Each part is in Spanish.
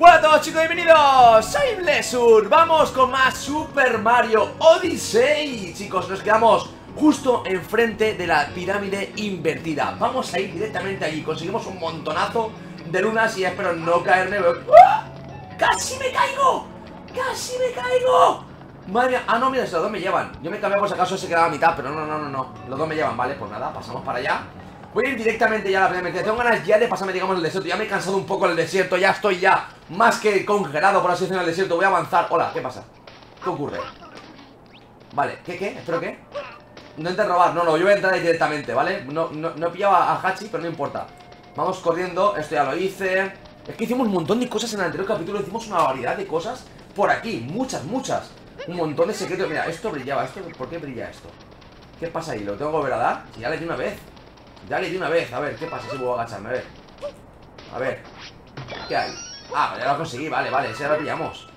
Hola a todos chicos, bienvenidos, soy Blessur. Vamos con más Super Mario Odyssey. Chicos, nos quedamos justo enfrente de la pirámide invertida. Vamos a ir directamente allí, conseguimos un montonazo de lunas y espero no caerme. ¡Ah! ¡Casi me caigo! ¡Casi me caigo! Madre... Ah, no, mira, los dos me llevan. Yo me cambié por si acaso se quedaba a mitad, pero no. Los dos me llevan, vale, pues nada, pasamos para allá. Voy a ir directamente ya a la pirámide. Tengo ganas ya de pasarme, digamos, el desierto. Ya me he cansado un poco del desierto, ya estoy ya más que congelado, por así decirlo, en el desierto. Voy a avanzar. Hola, ¿qué pasa? ¿Qué ocurre? Vale, ¿qué? ¿Espero qué? No intentes robar, no, yo voy a entrar ahí directamente, ¿vale? No he pillado a Hachi, pero no importa. Vamos corriendo, esto ya lo hice. Es que hicimos un montón de cosas en el anterior capítulo. Hicimos una variedad de cosas por aquí, muchas. Un montón de secretos. Mira, esto brillaba, esto, ¿por qué brilla esto? ¿Qué pasa ahí? ¿Lo tengo que volver a dar? Si ya le di una vez. A ver, ¿qué pasa si puedo agacharme? A ver. ¿Qué hay? Ah, ya lo conseguí, vale, ese ya lo pillamos.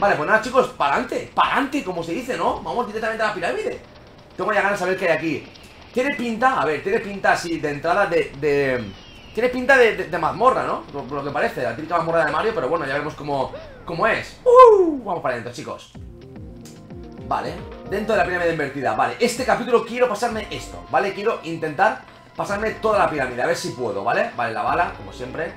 Vale, pues nada chicos, para adelante, como se dice, ¿no? Vamos directamente a la pirámide. Tengo ya ganas de saber qué hay aquí. Tiene pinta, así de entrada tiene pinta de mazmorra, ¿no? Por lo que parece, la típica mazmorra de Mario, pero bueno, ya vemos cómo es. Vamos para adentro, chicos. Vale, dentro de la pirámide invertida. Vale, este capítulo quiero pasarme esto, ¿vale? Quiero intentar pasarme toda la pirámide, a ver si puedo, ¿vale? Vale, la bala, como siempre.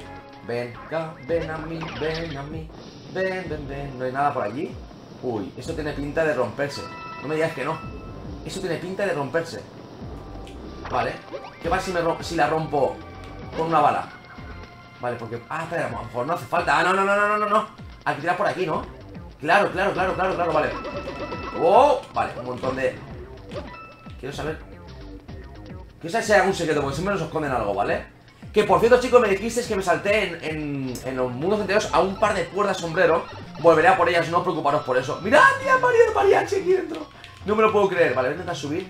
Venga, ven a mí. Ven. No hay nada por allí. Uy, eso tiene pinta de romperse. No me digas que no. Eso tiene pinta de romperse. Vale. ¿Qué pasa si la rompo con una bala? Vale, porque... Ah, espera, a lo mejor no hace falta. Ah, no. Hay que tirar por aquí, ¿no? Claro, vale. ¡Wow! Vale, un montón de... Quiero saber si hay algún secreto, porque siempre nos esconden algo, ¿vale? Que por cierto, chicos, me dijisteis que me salté en los mundos enteros a un par de cuerdas sombrero. Volveré a por ellas, no preocuparos por eso. ¡Mirad, mirad, mariachi aquí dentro! No me lo puedo creer. Vale, voy a intentar subir.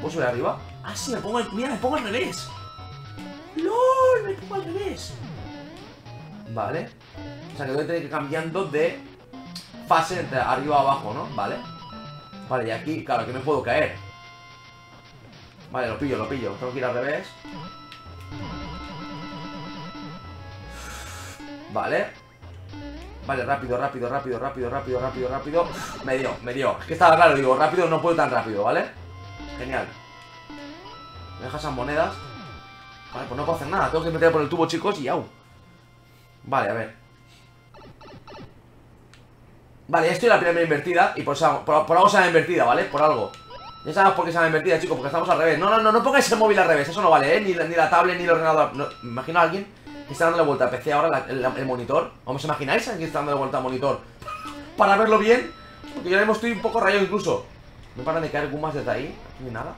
¿Puedo subir arriba? Ah, sí, me pongo al revés. ¡Lol! Me pongo al revés. Vale. O sea, que voy a tener que ir cambiando de fase entre arriba a abajo, ¿no? Vale. Vale, y aquí, claro, que no puedo caer. Vale, lo pillo. Tengo que ir al revés. Vale. Vale, rápido. Me dio. Es que estaba claro, digo, rápido no puedo tan rápido, ¿vale? Genial. Me deja esas monedas. Vale, pues no puedo hacer nada. Tengo que meter por el tubo, chicos, y au. Vale, a ver. Vale, ya estoy en la primera invertida. Y por algo se ha invertido, ¿vale? Por algo. Ya sabemos por qué se han invertido, chicos, porque estamos al revés. No pongáis el móvil al revés, eso no vale, ¿eh? Ni la tablet, ni el ordenador. No, me imagino a alguien que está dándole vuelta al PC ahora, el monitor. ¿Os imagináis a alguien que está dándole vuelta al monitor? Para verlo bien. Porque yo ahora mismo estoy un poco rayado incluso. No paran de caer Goomas desde ahí. No hay nada.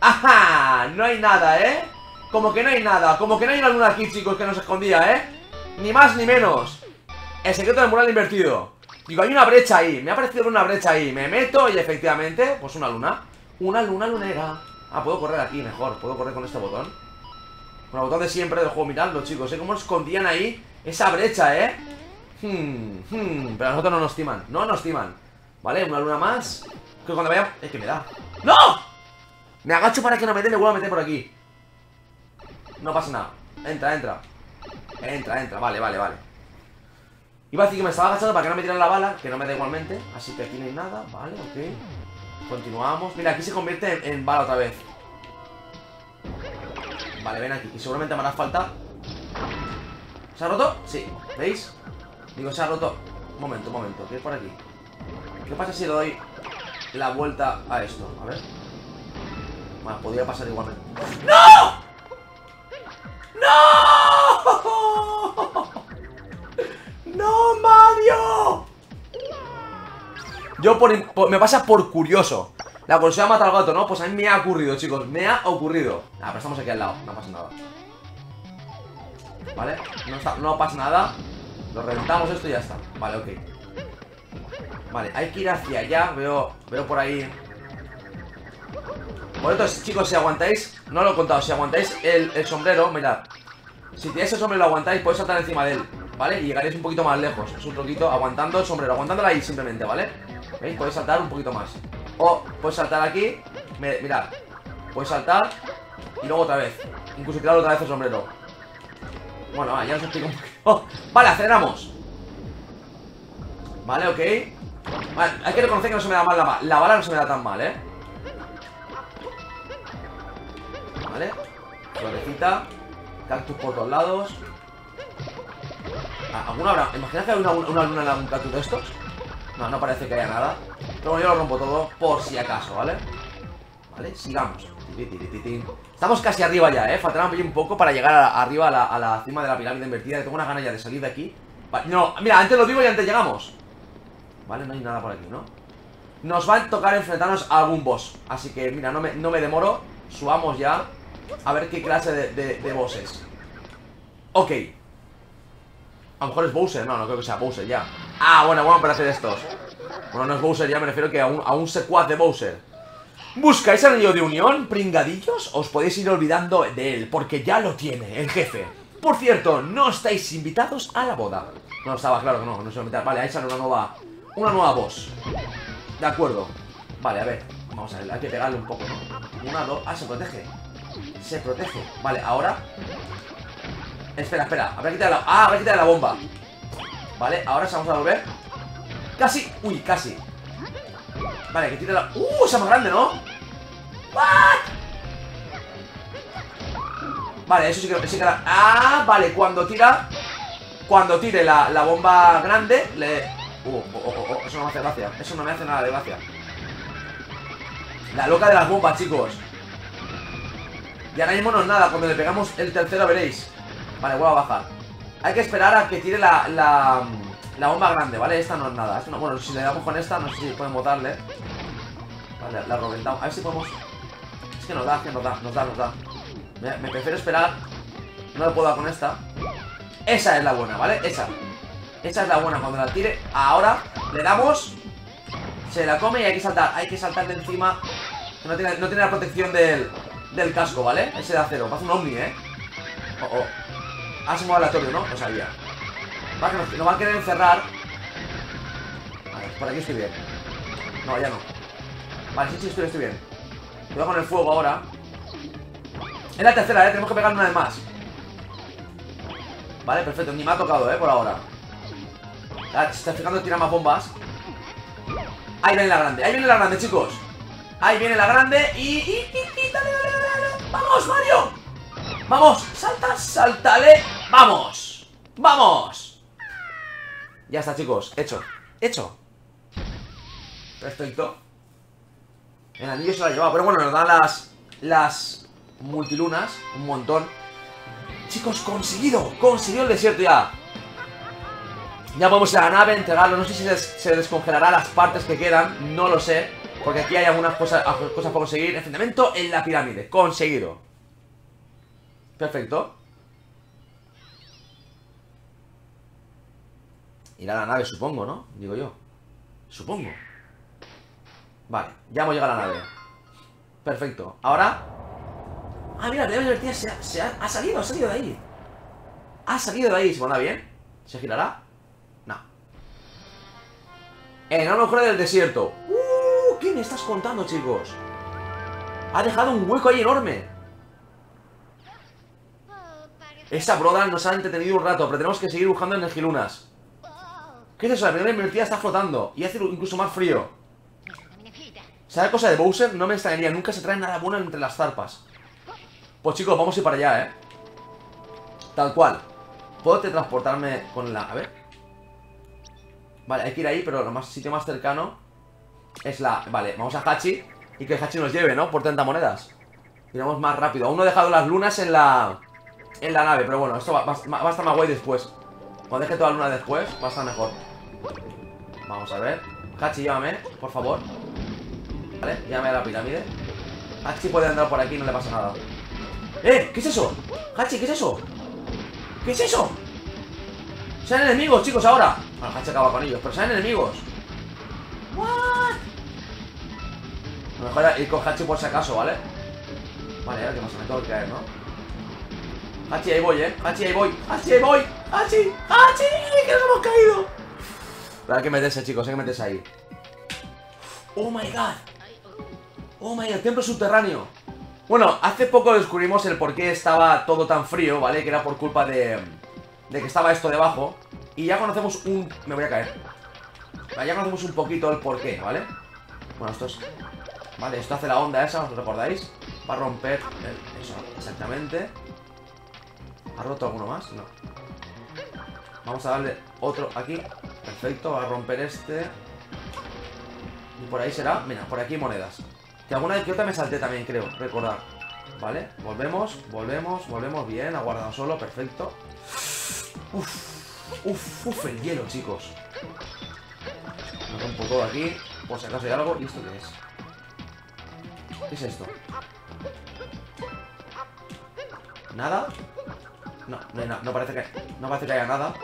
¡Ajá! No hay nada, ¿eh? Como que no hay nada. Como que no hay una luna aquí, chicos, que nos escondía, ¿eh? Ni más ni menos. El secreto del mural invertido. Digo, hay una brecha ahí, me ha parecido una brecha ahí. Me meto y efectivamente, pues una luna. Una luna lunera. Ah, puedo correr aquí mejor, puedo correr con este botón. Con el botón de siempre del juego, miradlo chicos, ¿eh? Cómo escondían ahí esa brecha, ¿eh? Pero a nosotros no nos timan. Vale, una luna más. Que cuando vaya... Es que me da... ¡No! Me agacho para que no me dé, me vuelvo a meter por aquí. No pasa nada. Entra, vale. Iba a decir que me estaba agachando para que no me tiraran la bala, que no me da igualmente. Así que aquí no hay nada, vale, ok. Continuamos. Mira, aquí se convierte en bala otra vez. Vale, ven aquí. Y seguramente me hará falta. ¿Se ha roto? Sí, ¿veis? Digo, se ha roto. Un momento, que es por aquí. ¿Qué pasa si le doy la vuelta a esto? A ver. Bueno, podría pasar igualmente. ¡No! ¡No, Mario! Yo me pasa por curioso. La curiosidad mata al gato, ¿no? Pues a mí me ha ocurrido, chicos. Ah, pero estamos aquí al lado. No pasa nada. Vale, no pasa nada. Lo reventamos esto y ya está. Vale, ok. Vale, hay que ir hacia allá. Veo por ahí. Por esto, chicos, si aguantáis... No lo he contado. Si aguantáis el sombrero, mirad. Si tenéis el sombrero y lo aguantáis, podéis saltar encima de él, ¿vale? Y llegaréis un poquito más lejos. Es un poquito aguantando el sombrero, aguantándola ahí simplemente, ¿vale? ¿Veis? Podéis saltar un poquito más. O podéis saltar aquí. Mirad. Podéis saltar y luego otra vez. Incluso tirar otra vez el sombrero. Bueno, ya os explico un poquito. Oh, vale, aceleramos. Vale, ok. Vale, hay que reconocer que no se me da mal la bala. La bala no se me da tan mal, ¿eh? Vale. Florecita. Cactus por todos lados. ¿Alguna habrá? ¿Imaginas que hay una luna en algún cactus de estos? No, no parece que haya nada. Pero bueno, yo lo rompo todo por si acaso, ¿vale? Vale, sigamos. Estamos casi arriba ya, ¿eh? Faltará un poco para llegar arriba a la cima de la pirámide invertida. Tengo unas ganas ya de salir de aquí. Vale, no, mira, antes lo digo y antes llegamos. Vale, no hay nada por aquí, ¿no? Nos va a tocar enfrentarnos a algún boss. Así que, mira, no me demoro. Subamos ya. A ver qué clase de boss es. Ok. A lo mejor es Bowser. No, no creo que sea Bowser ya. Ah, bueno, vamos para hacer estos. Bueno, no es Bowser ya, me refiero que a un secuaz de Bowser. ¿Buscáis el anillo de unión, pringadillos? Os podéis ir olvidando de él, porque ya lo tiene el jefe. Por cierto, no estáis invitados a la boda. No estaba claro que no se iba a invitar. Vale, ahí sale una nueva voz. De acuerdo. Vale, a ver, vamos a ver, hay que pegarle un poco, ¿no? Una, dos, ah, se protege. Se protege, vale, ahora. Espera, habrá que quitarle la... Ah, habrá que quitarle la bomba. Vale, ahora se vamos a volver. Casi, uy, casi. Vale, que tira la... esa más grande, ¿no? ¿What? Vale, eso sí que la... Ah, vale, cuando tire la bomba grande, le... Eso no me hace gracia. Eso no me hace nada de gracia. La loca de las bombas, chicos. Y ahora mismo no es nada. Cuando le pegamos el tercero, veréis. Vale, vuelvo a bajar. Hay que esperar a que tire la bomba grande, ¿vale? Esta no es nada. Esta no... Bueno, si le damos con esta, no sé si podemos darle. Vale, la reventamos. A ver si podemos... Es que nos da. Me prefiero esperar. No lo puedo dar con esta. Esa es la buena, ¿vale? Esa es la buena. Cuando la tire, ahora le damos. Se la come y hay que saltar. Hay que saltar de encima. No tiene la protección del casco, ¿vale? Ese de acero. Pasa un ovni, ¿eh? Oh. Ah, se mueve aleatorio, ¿no? Lo sabía. Nos van a querer encerrar. Vale, por aquí estoy bien. No, ya no. Vale, sí, estoy bien. Cuidado con el fuego ahora. Es la tercera, tenemos que pegar una vez más. Vale, perfecto, ni me ha tocado, por ahora. Se está fijando que tira más bombas. Ahí viene la grande, chicos. Ahí viene la grande y dale. ¡Vamos, Mario! ¡Vamos! ¡Sáltale! ¡Vamos! Ya está, chicos, hecho. Perfecto. El anillo se lo ha llevado, pero bueno, nos dan las multilunas, un montón. Chicos, conseguido el desierto ya. Ya podemos ir a la nave, entregarlo, no sé si se descongelará las partes que quedan, no lo sé. Porque aquí hay algunas cosas por conseguir. Enfrentamiento en la pirámide, conseguido. Perfecto. Ir a la nave, supongo, ¿no? Digo yo. Supongo. Vale, ya hemos llegado a la nave. Perfecto. Ahora... Ah, mira, la pirámide invertida ha salido de ahí. Ha salido de ahí. ¿Se pondrá bien? ¿Se girará? No. Enorme oscura del desierto. ¿Qué me estás contando, chicos? Ha dejado un hueco ahí enorme. Esta broda nos ha entretenido un rato, pero tenemos que seguir buscando energilunas. ¿Qué es eso? La pirámide invertida está flotando y hace incluso más frío. ¿Sabes cosa de Bowser? No me extrañaría. Nunca se trae nada bueno entre las zarpas. Pues chicos, vamos a ir para allá, Tal cual. ¿Puedo teletransportarme con la...? A ver. Vale, hay que ir ahí, pero el sitio más cercano es la... Vale, vamos a Hachi y que Hachi nos lleve, ¿no? Por 30 monedas. Iremos más rápido. Aún no he dejado las lunas en la nave, pero bueno, esto va a estar más guay después. Cuando deje toda la luna después, va a estar mejor. Vamos a ver. Hachi, llévame, por favor. Vale, llévame a la pirámide. Hachi puede andar por aquí, no le pasa nada. ¿Qué es eso? Hachi, ¿qué es eso? ¿Qué es eso? Salen enemigos, chicos, ahora. Bueno, Hachi acaba con ellos, pero salen enemigos. ¿What? A lo mejor era ir con Hachi por si acaso, ¿vale? Vale, ahora que más me tengo que caer, ¿no? Hachi, ahí voy, Hachi, ahí voy. ¡Hachi! ¡Que nos hemos caído! Pero hay que meterse, chicos, hay que meterse ahí. Oh my god, templo subterráneo. Bueno, hace poco descubrimos el por qué estaba todo tan frío, ¿vale? Que era por culpa de de que estaba esto debajo. Y ya conocemos un... Me voy a caer. Ya conocemos un poquito el porqué, ¿vale? Bueno, esto es... Vale, esto hace la onda esa, ¿os recordáis? Va a romper... Eso, exactamente. ¿Ha roto alguno más? No. Vamos a darle otro aquí. Perfecto, va a romper este. Y por ahí será... Mira, por aquí monedas. Que alguna vez que otra me salté también, creo, recordar. Vale, volvemos, volvemos, volvemos. Bien, ha guardado solo, perfecto. Uf, uf, uf, el hielo, chicos. Me rompo todo aquí, por si acaso hay algo. ¿Y esto qué es? ¿Qué es esto? ¿Nada? No, no hay nada, no parece que haya nada.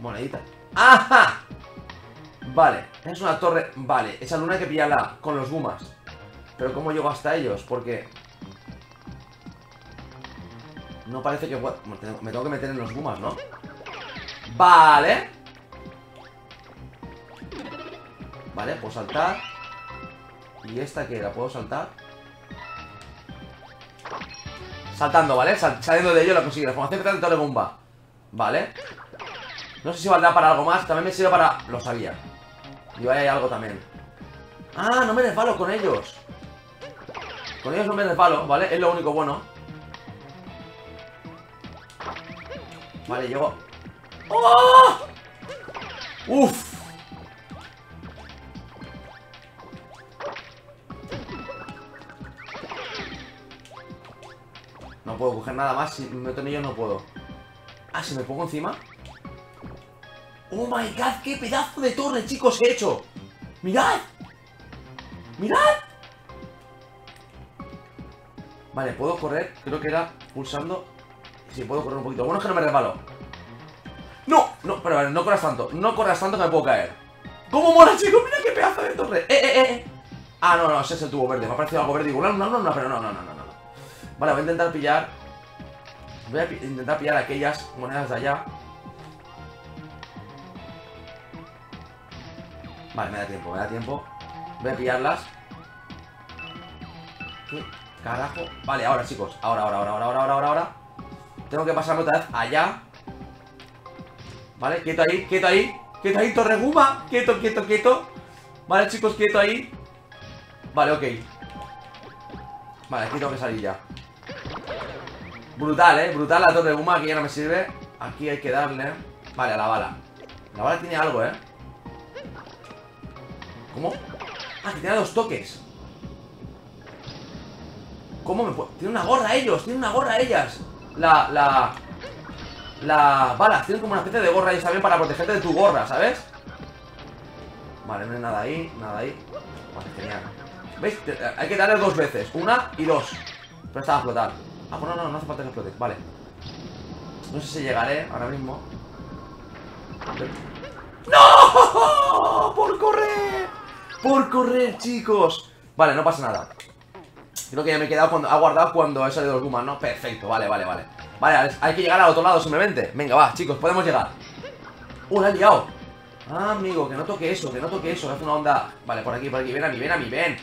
Monedita. ¡Ajá! Vale, es una torre. Vale, esa luna hay que pillarla con los Goomas. Pero ¿cómo llego hasta ellos? Porque... no parece que... Me tengo que meter en los Goomas, ¿no? Vale. Vale, puedo saltar. ¿Y esta qué? ¿La puedo saltar? Saltando, ¿vale? Saliendo de ello la consigue. La formación que trae de bomba. Vale. No sé si valdrá para algo más. También me sirve para... Lo sabía. Y ahí hay algo también. Ah, no me desvalo con ellos. Con ellos no me desvalo, ¿vale? Es lo único bueno. Vale, llego. ¡Oh! ¡Uf! No puedo coger nada más. Si me meto en ellos no puedo. Ah, si me pongo encima. ¡Oh my god! ¡Qué pedazo de torre, chicos, he hecho! ¡Mirad! ¡Mirad! Vale, puedo correr. Creo que era pulsando. Sí, puedo correr un poquito. Bueno, es que no me resbalo. ¡No! No, pero vale, no corras tanto. No corras tanto que me puedo caer. ¡Cómo mola, chicos! ¡Mira qué pedazo de torre! ¡Eh! Ah, no, no, ese es el tubo verde. Me ha parecido algo verde. Digo, no, pero no. Vale, voy a intentar pillar. Voy a intentar pillar aquellas monedas de allá. Vale, me da tiempo. Voy a pillarlas. ¿Qué carajo? Vale, ahora, chicos. Ahora. Tengo que pasarme otra vez allá. Vale, quieto ahí, Torre Gooma. Quieto. Vale, chicos, quieto ahí. Vale, ok. Vale, aquí tengo que salir ya. Brutal, brutal la Torre Gooma. Aquí ya no me sirve. Aquí hay que darle. Vale, a la bala. La bala tiene algo, ¿Cómo? Ah, que tiene 2 toques. ¿Cómo me puedo...? Tiene una gorra ellos, tienen una gorra ellas. La bala, tienen como una especie de gorra ahí también para protegerte de tu gorra, ¿sabes? Vale, no hay nada ahí, Vale, genial. ¿Veis? Hay que darle 2 veces, 1 y 2. Pero está a explotar. Ah, bueno, no hace falta que explote, vale. No sé si llegaré ahora mismo. ¡No! ¡Por correr! ¡Por correr, chicos! Vale, no pasa nada. Creo que ya me he quedado cuando... Ha guardado cuando he salido los Goomas, ¿no? Perfecto, vale. Vale, hay que llegar al otro lado simplemente. Venga, va, chicos, podemos llegar. ¡Uh, la he liado! Ah, amigo, que no toque eso, hace una onda. Vale, por aquí, ven a mí, ven.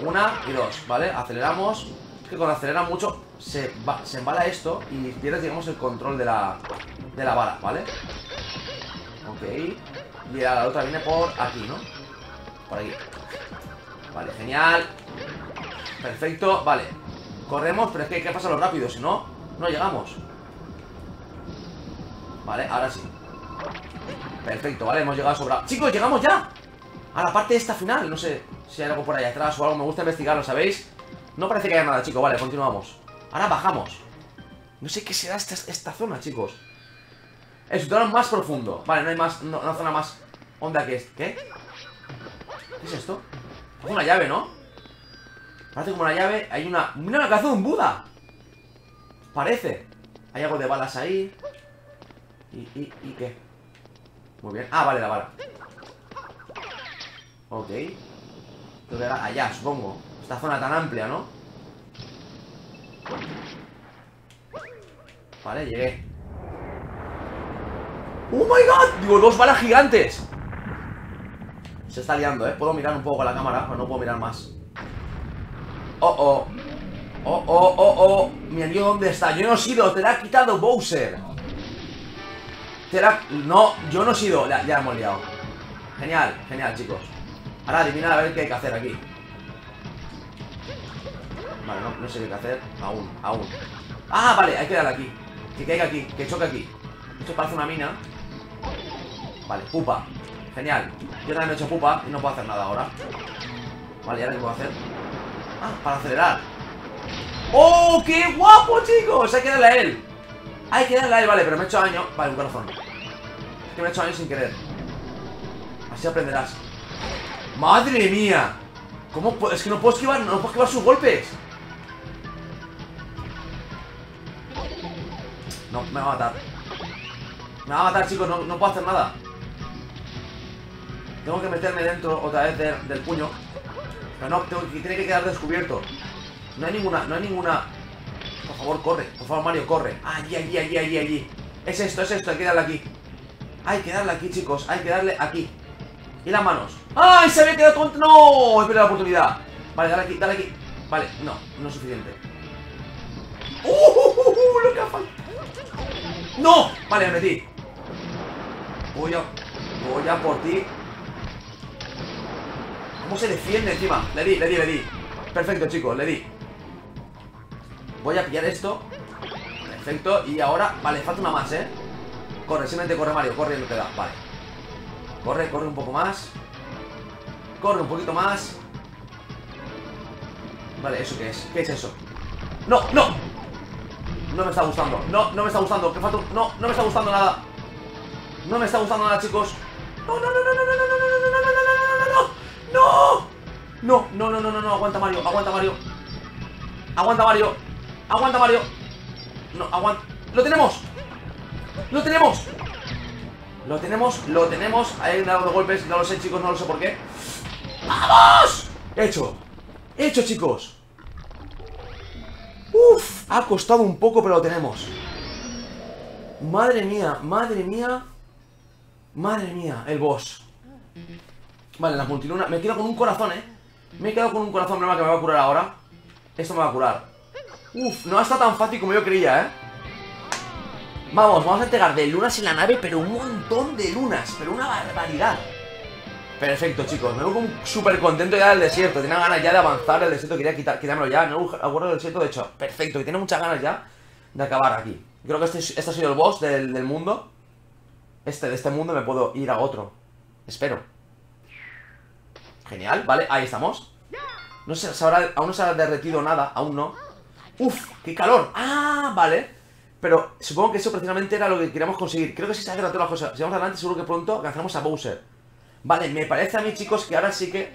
1 y 2, ¿vale? Aceleramos. Es que cuando acelera mucho se embala esto y pierdes, digamos, el control de la bala, ¿vale? Ok. Y la otra viene por aquí, ¿no? Por aquí. Vale, genial. Perfecto, vale. Corremos, pero es que hay que pasarlo rápido, si no, no llegamos. Vale, ahora sí. Perfecto, vale, hemos llegado sobrado. ¡Chicos, llegamos ya! A la parte esta final, no sé si hay algo por ahí atrás o algo. Me gusta investigarlo, ¿sabéis? No parece que haya nada, chicos, vale, continuamos. Ahora bajamos. No sé qué será esta zona, chicos. El subterráneo más profundo. Vale, no hay más, una zona más honda que esta. ¿Qué? ¿Qué es esto? Es una llave, ¿no? Parece como una llave. Hay una... ¡Mira la cabeza de un Buda! Parece. Hay algo de balas ahí. ¿Y qué? Muy bien. Ah, vale, la bala. Ok. Creo que era allá, supongo. Esta zona tan amplia, ¿no? Vale, llegué. ¡Oh, my God! Digo, 2 balas gigantes. Se está liando, ¿eh? Puedo mirar un poco con la cámara, pero no puedo mirar más. ¡Oh, oh! Oh, oh, oh, oh. Mi amigo, ¿dónde está? Yo no he sido. Te la ha quitado Bowser. Te la... No, yo no he sido. Ya la hemos liado. Genial, genial, chicos. Ahora adivinar a ver qué hay que hacer aquí. Vale, no sé qué hay que hacer. Aún. Ah, vale, hay que darle aquí. Que caiga aquí, que choque aquí. Esto parece una mina. Vale, pupa. Genial. Yo también me he hecho pupa y no puedo hacer nada ahora. Vale, ¿y ahora qué puedo hacer? Ah, para acelerar. ¡Oh, qué guapo, chicos! Hay que darle a él. Hay que darle a él, vale, pero me he hecho daño. Vale, un corazón. Es que me he hecho daño sin querer. Así aprenderás. ¡Madre mía! ¿Cómo? Es que no puedo esquivar sus golpes. No, me va a matar. Me va a matar, chicos, no puedo hacer nada. Tengo que meterme dentro otra vez del puño. Pero no, tiene que quedar descubierto. No hay ninguna. Por favor, corre, por favor, Mario, corre. Allí. Es esto, hay que darle aquí. Hay que darle aquí, chicos, hay que darle aquí. Y las manos. ¡Ay, se había quedado con... ¡No! He perdido la oportunidad. Vale, dale aquí. Vale, no es suficiente. Lo que ha faltado. ¡No! Vale, me metí. Voy a por ti. ¿Cómo se defiende encima? Le di. Perfecto, chicos, le di. Voy a pillar esto. Perfecto, y ahora... Vale, falta una más, ¿eh? Corre, simplemente corre, Mario, corre y no te da. Vale. Corre un poco más. Corre un poquito más. Vale, ¿eso qué es? ¿Qué es eso? ¡No! No me está gustando, no me está gustando, que falta... No me está gustando nada. No me está gustando nada, chicos. No, aguanta Mario. No, aguanta. Lo tenemos. Hay un dado de golpes, no lo sé, chicos, no lo sé por qué. ¡Vamos! Hecho, chicos. Uf, ha costado un poco, pero lo tenemos. Madre mía, el boss. Vale, la multiluna. Me quedo con un corazón, me va, que me va a curar ahora. Esto me va a curar. Uf, no ha estado tan fácil como yo creía, Vamos a entregar de lunas en la nave, pero un montón de lunas. Pero una barbaridad. Perfecto, chicos, me veo súper contento ya del desierto. Tenía ganas ya de avanzar el desierto, quería quitármelo ya. No acuerdo del desierto, de hecho, perfecto. Y tenía muchas ganas ya de acabar aquí. Creo que este ha sido el boss del mundo. De este mundo me puedo ir a otro. Espero. Genial, vale, ahí estamos. No sé, aún no se ha derretido nada, aún no. Uf, qué calor, vale. Pero supongo que eso precisamente era lo que queríamos conseguir. Creo que si se hacen todas las cosas, si vamos adelante seguro que pronto alcanzamos a Bowser. Vale, me parece a mí, chicos, que ahora sí que...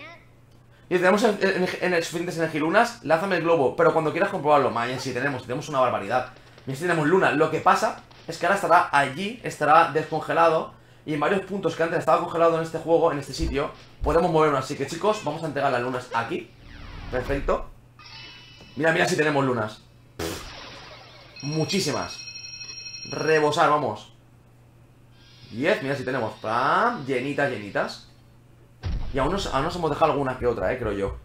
Y tenemos en suficientes energilunas. Lázame el globo, pero cuando quieras comprobarlo. Mañana sí tenemos una barbaridad. Mañana sí tenemos luna, lo que pasa es que ahora estará allí, estará descongelado. Y en varios puntos que antes estaba congelado en este juego, en este sitio, podemos movernos, así que, chicos, vamos a entregar las lunas aquí. Perfecto. Mira si tenemos lunas. Muchísimas. Rebosar, vamos. 10, mira si tenemos, ¡pam! Llenitas. Y aún nos hemos dejado alguna que otra, creo yo.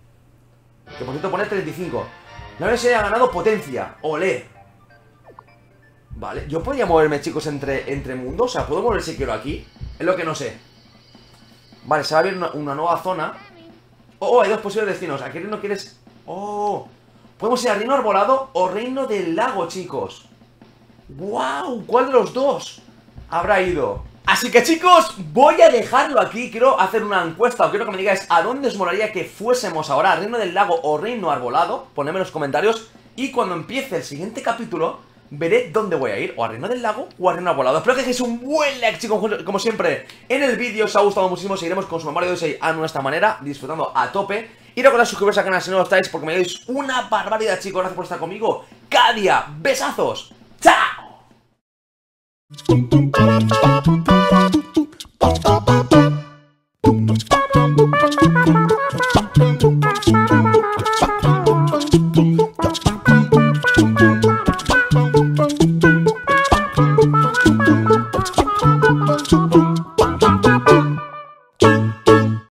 Que por cierto pone 35. La vez se ha ganado potencia, olé. Vale, yo podría moverme, chicos, entre mundos. O sea, puedo mover si quiero aquí. Es lo que no sé. Vale, se va a abrir una nueva zona. Oh, hay dos posibles destinos. ¿A qué reino quieres? Oh, podemos ir al Reino Arbolado o Reino del Lago, chicos. ¡Wow! ¿Cuál de los dos habrá ido? Así que, chicos, voy a dejarlo aquí. Quiero hacer una encuesta, o quiero que me digáis a dónde os molaría que fuésemos ahora, a Reino del Lago o Reino Arbolado. Ponedme en los comentarios y cuando empiece el siguiente capítulo veré dónde voy a ir, o a Reino del Lago o a Reino Arbolado. Espero que dejéis un buen like, chicos, como siempre en el vídeo. Os ha gustado muchísimo, seguiremos con Super Mario Odyssey a nuestra manera, disfrutando a tope. Y recordad suscribiros al canal si no lo estáis, porque me dais una barbaridad, chicos. Gracias por estar conmigo cada día. Besazos. ¡Chao! Boom boom